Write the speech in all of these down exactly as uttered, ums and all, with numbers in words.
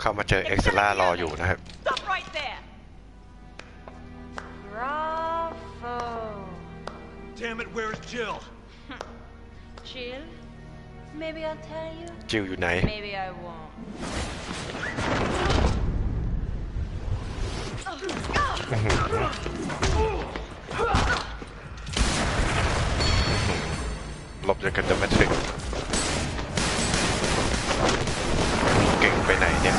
เข้ามาเจอเอ็กซ์ล่ารออยู่นะครับจิลอยู่ไหนหลบจนกระทั่งไม่ถึงเก่งไปไหนเนี่ย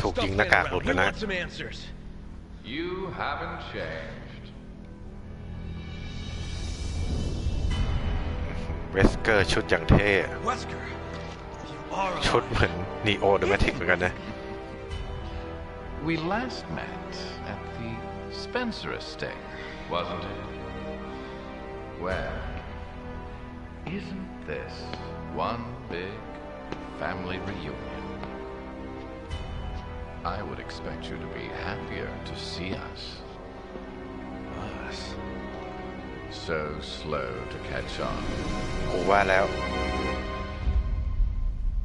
ถูกยิงหน้ากากหลุดแล้วนะเวสเกอร์ชุดอย่างเท่ชุดเหมือนนีโอเดอะแมทริกเหมือนกันนะ We last met at the Spencer's Steak, wasn't it? Well, isn't this one big family reunion? I would expect you to be happier to see us. Us. So slow to catch on. โอ้ว่าแล้ว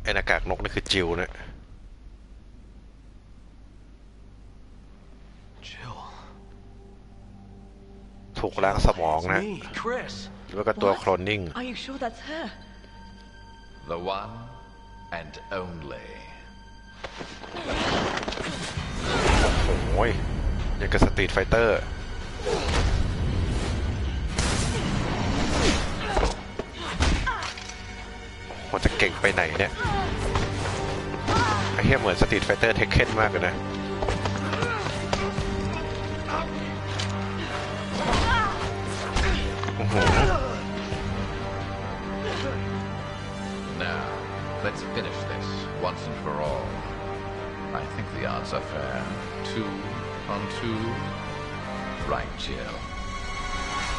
ไอ้หน้ากากนกนี่คือจิลนะ Jill ถูกล้างสมองนะแล้วก็ตัวโคลนนิ่ง Are you sure that's her? The one and only โอ้ยยังกับสตรีทไฟเตอร์จะเก่งไปไหนเนี่ยไอ้เหี้ยเหมือนสตรีทไฟเตอร์เทคเคนมากเลยนะโอ้โห Now let's finish this once and for all. I think the odds are fair. Two on two, right, Jill?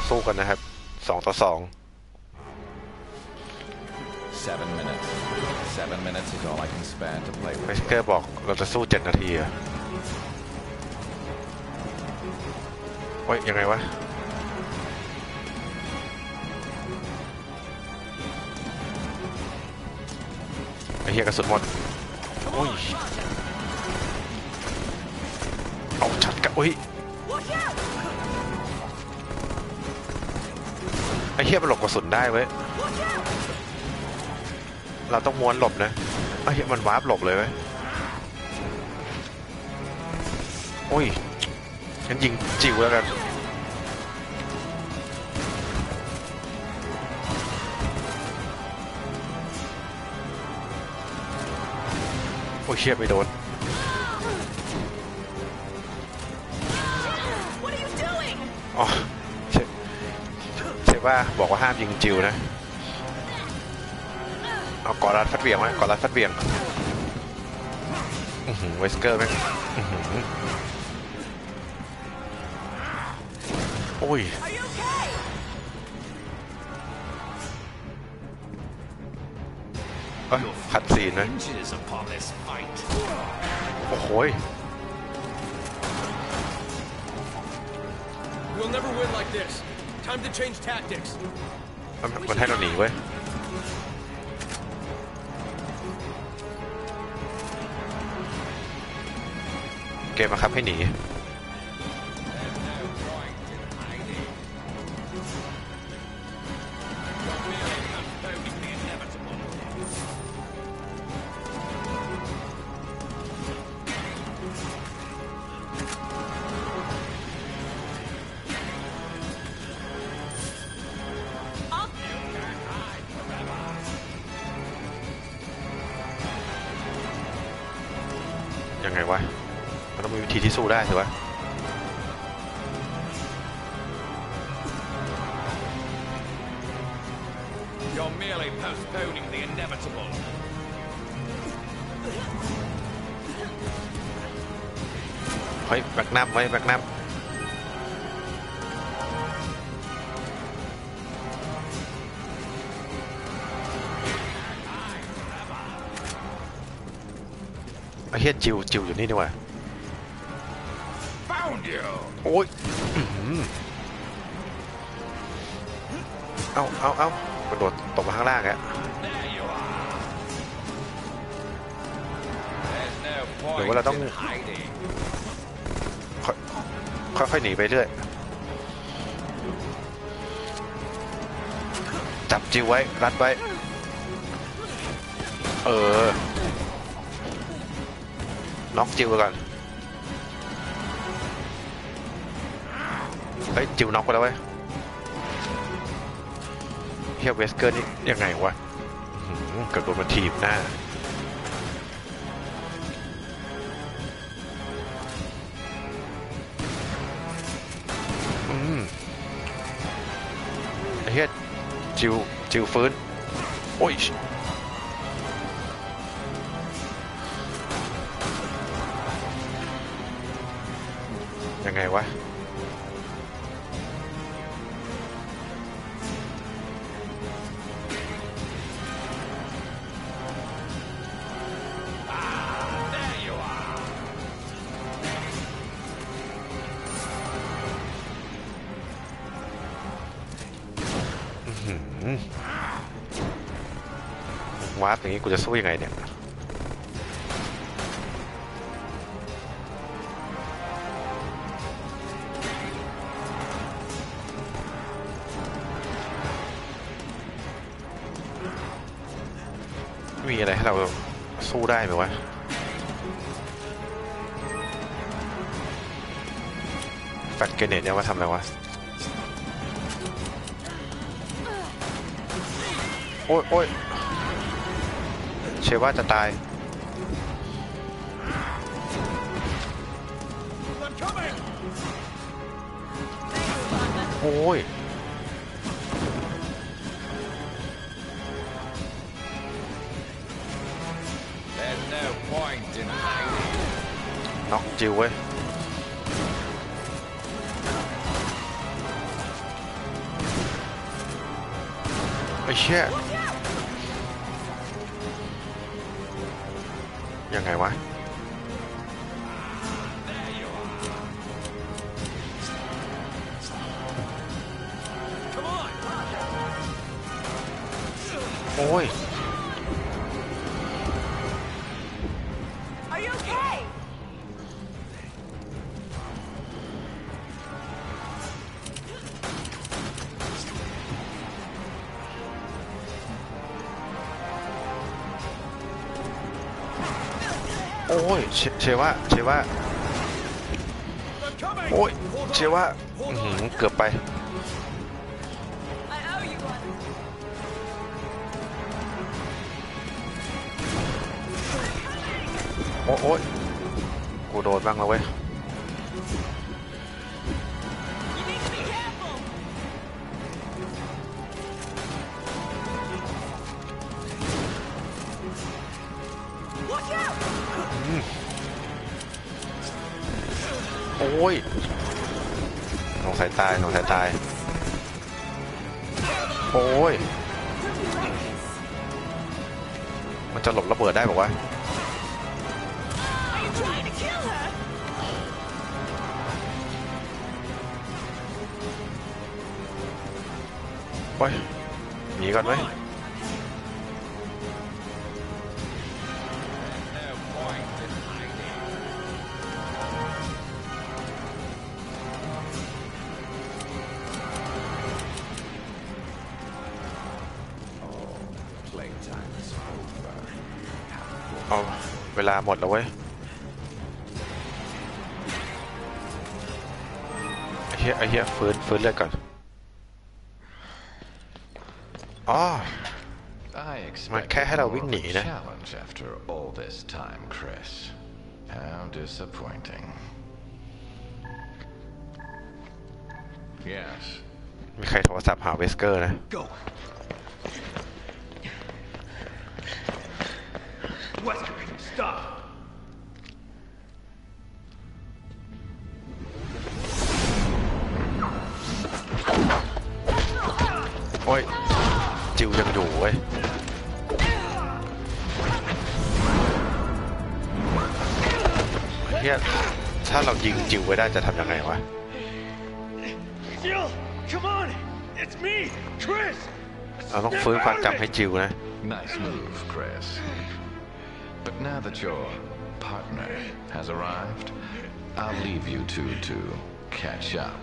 สู้กันนะครับสองต่อสองเวสเกอร์บอกเราจะสู้เจ็ดนาทีอะเฮ้ยยังไงวะไอ้เหี้ยกระสุนหมดโอ้ยเอาชัดกะโอ้ยไอ้เหี้ยมันหลบกระสุนได้เว้ยเราต้องม้วนหลบนะไอ้เหี้ยมันวาร์ปหลบเลยไหมโอ้ยฉันยิงจิ๋วแล้วกันโอ้ยเชี่ยไม่โดนอ๋อเชเชว่าบอกว่าห้ามยิงจิ๋วนะเอากอรัดฟัดเบี่ยงไหมกอรัดฟัดเบี่ยงเวสเกอร์ไหมโอ้ยเอ้ยขัดสีนะโอ้โหยมันให้เราหนีเว้ยเกมมาครับให้หนียังไงวะต้องมีวิธีที่สู้ได้สิวะเฮ้ยแบกน้ำไว้แบกน้ำไอ้เหี้ยจิวจิวอยู่นี่ดีกว่าโอ้ย เอา เอา เอา กระโดดตกมาข้างล่างอะหรือว่าเราต้องค่อยๆหนีไปเรื่อยจับจิวไว้รัดไว้เออน็อกจิวก่อนเฮ้ยจิวน็อกไปแล้วเว้ยเฮียเวสเกอร์นี่ยังไงวะเกิดโดนมาทีบหน้าเฮียจิวจิวฟื้นโอ้ยยังไงวะวาร์ปอย่างนี้กูจะสู้ยังไงเนี่ยมีอะไรให้เราสู้ได้ไหมวะแฟตเกเนตเนี่ยว่าทำอะไรวะโอ้ยโอ้ยเชื่อว่าจะตายโอ้ยน็อกจิวเว้ยไอ้เชี่ยยังไงวะโอ้ยโอ้ยเชว่าเชว่าโอ้ยเชว่าเกือบไปโอ้ยกูโดนบ้างแล้วเว้ยโอ้ยสงสัยตายสงสัยตายโอ้ยมันจะหลบระเบิดได้บอกว่าโอ้ยหนีก่อนไหมเอาเวลาหมดแล้วเว้ยไอ้เหี้ยไอ้เหี้ยฟื้นฟื้นเลยก่อนอ๋อมันแค่ให้เราวิ่งหนีนะ มีใครโทรศัพท์หาเวสเกอร์นะโอ้ยจิวยังอยู่เว้ยเฮียถ้าเรายิงจิวไว้ได้จะทำยังไงวะ Jill, come on, it's me, Chris. เราต้องฟื้นความจำให้จิวนะ Nice move, Chris. But now that your partner has arrived, I'll leave you two to catch up.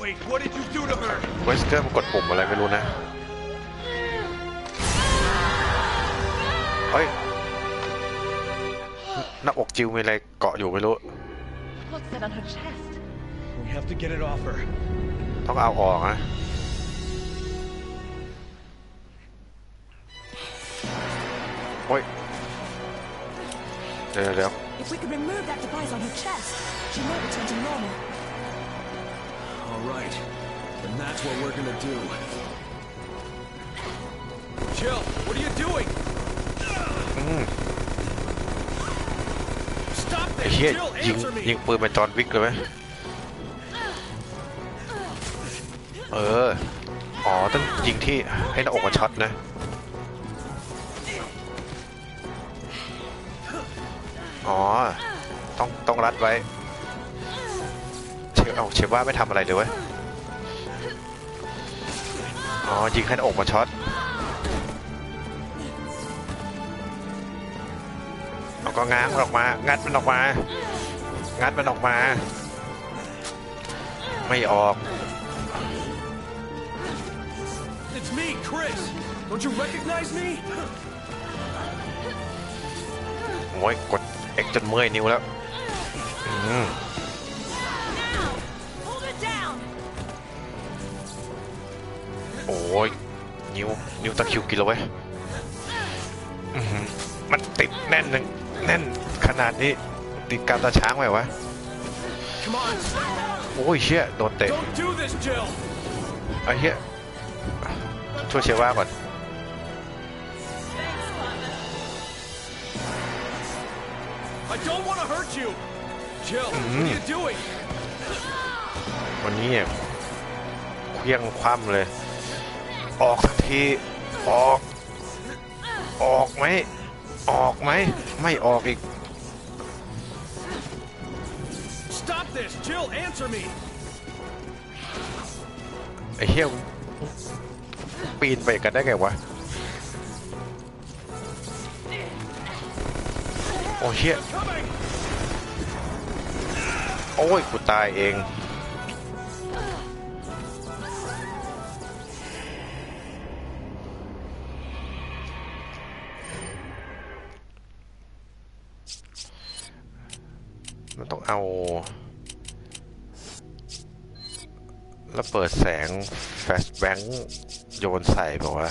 Wait, what did you do to her? เวสเกอร์กดปุ่มอะไรไม่รู้นะเฮ้ยหน้าอกจิวมีอะไรเกาะอยู่ไม่รู้ต้องเอาออกนะโอ้ยเดี๋ยวเดี๋ยวไอ้เหี้ยยิงยิงปืนไปจอห์นวิกเลยไหมเอออ๋อต้องยิงที่ให้หน้าอกมันช็อตนะอ๋อต้องต้องรัดไว้เชฟเอาเชฟว่าไม่ทำอะไรเลยวะอ๋อยิงให้หน้าอกมันช็อตก็ง้างมันออกมางัดมันออกมางัดมันออกมาไม่ออก It's me, Chris. Don't you recognize me? โอ้ยกด X จนเมื่อยนิ้วแล้วโอ้ยนิ้วนิ้วตะคิวกินแล้วเว้ยมันติดแน่นหนึ่งแน่นขนาดนี้ติดกามตาช้างไหมวะโอ้ยเชี่ยโดนเตะไอ้เชี่ยช่วยเชว่าก่อนวันนี้เครื่องคว่ำเลยออกทันทีออกออกไหมออกไหมไม่ออกอีกไอ้เหี้ยปีนไปกันได้ไงวะโอ้เหี้ยโอ้ยกูตายเองมันต้องเอาแล้วเปิดแสงแฟลชแบงค์โยนใส่บอกว่า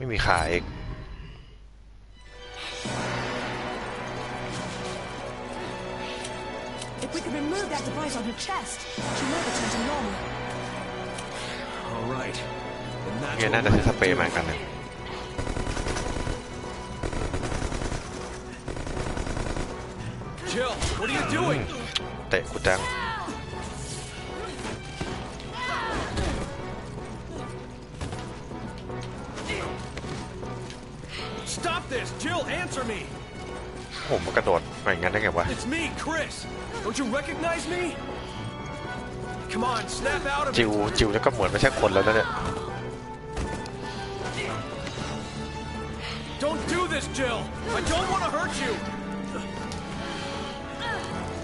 ไม่มีขายเนี่ยน่าจะซื้อสเปรย์มากันนะเตะกูจังผมมันกระโดดอะไรงั้นได้ไงวะจิวจิวแล้วก็เหมือนไม่ใช่คนแล้วนะเนี่ย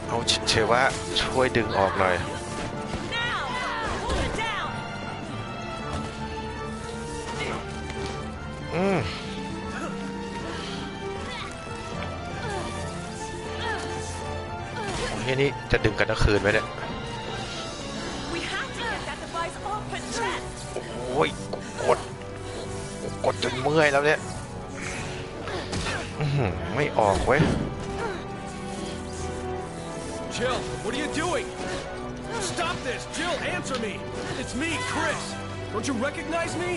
เอาเชว่าช่วยดึงออกหน่อยอืมโอ้ยนี่จะดึงกันทั้งคืนไหมเนี่ยโอ้ยกดกดจนเมื่อยแล้วเนี่ยไม่ออกเว้ย Jill, what are you doing? Stop this! Jill, answer me! It's me, Chris! Don't you recognize me?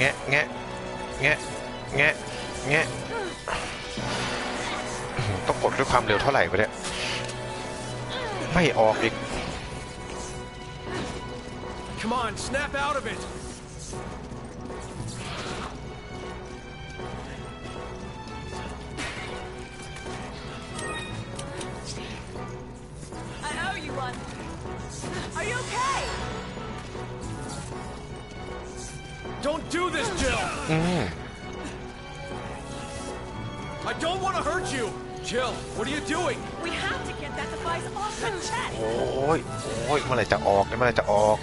Nyeh, nyeh, nyeh, nyeh, nyeh. ต้องกดด้วยความเร็วเท่าไหร่วะเนี่ยไม่ออกอีก Come on, snap out of it. I owe you one. Are you okay? Don't do this, Jill. I don't want to hurt you. Jill, what are you doing? We have to get that device off the chest. โอ้ยโอ้ยเมื่อไหร่จะออกเนี่ยเมื่อไหร่จะออก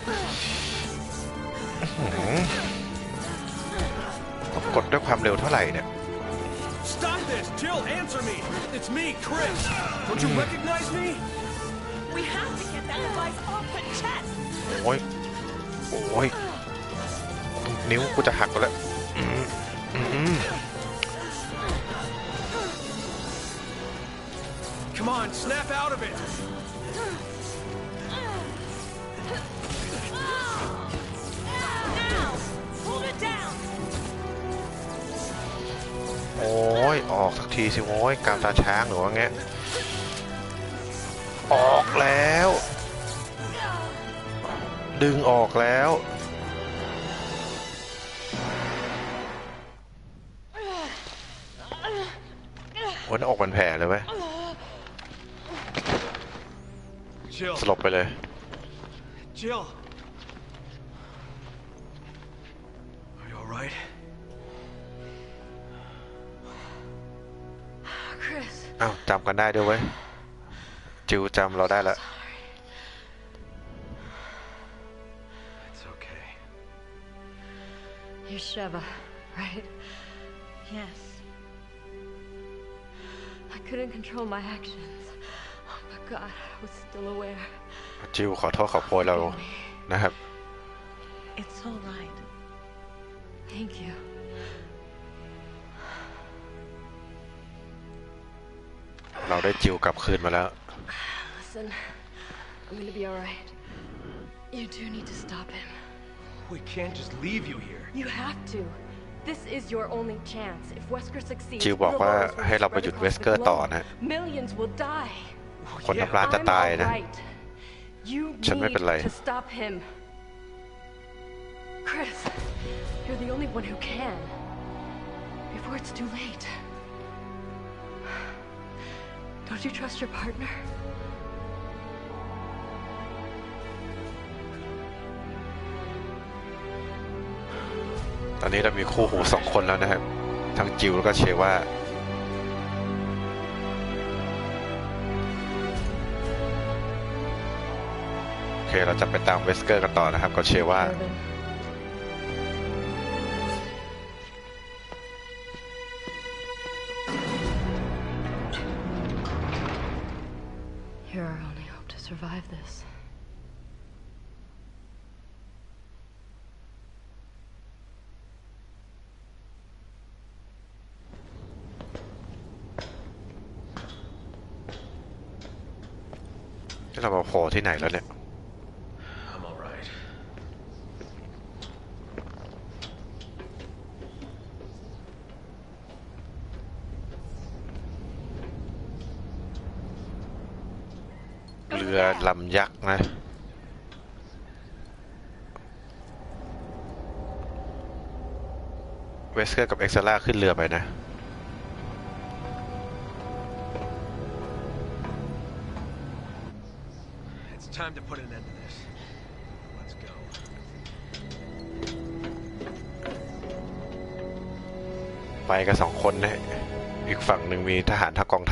ต้องกดด้วยความเร็วเท่าไหร่เนี่ย Stop this, Jill. Answer me. It's me, Chris. Don't you recognize me? We have to get that device off the chest. โอ้ยโอ้ยนิ้วกูจะหักแล้วCome on, snap out of it. Now, hold it down. โอ้ยออกสักทีสิโอ้ยกามตาช้างหรือว่าไงออกแล้วดึงออกแล้ววันออกเป็นแผลเลยไหมสลบไปเลย Jill Are you all right? Chris อ้าวจำกันได้ด้วยเว้ยจิวจำเราได้แล้ว It's okay. You're Sheva, right? Yes. I couldn't control my actions.จิวขอโทษขอโพยเรานะครับ It's all right. Thank you. เราได้จิวกลับคืนมาแล้ว Listen, I'm gonna be all right. You do need to stop him. We can't just leave you here. You have to. This is your only chance. If Wesker succeeds, จิวบอกว่าให้เราไปหยุดเวสเกอร์ต่อนะ Millions will die.คนทำร้ายจะตายนะฉันไม่เป็นไร Chris, you're the only one who can. Before it's too late. Don't you trust your partner?ตอนนี้เรามีคู่หูสองคนแล้วนะครับทั้งจิวแล้วก็เชว่าโอเคเราจะไปตามเวสเกอร์กันต่อนะครับก็เชื่อว่าเรามาโผล่ที่ไหนแล้วเนี่ยลำยักษ์นะเวสเกอร์กับเอ็กซาร่าขึ้นเรือไปนะไปกันสองคนนะอีกฝั่งหนึ่งมีทหารทางกองทัพ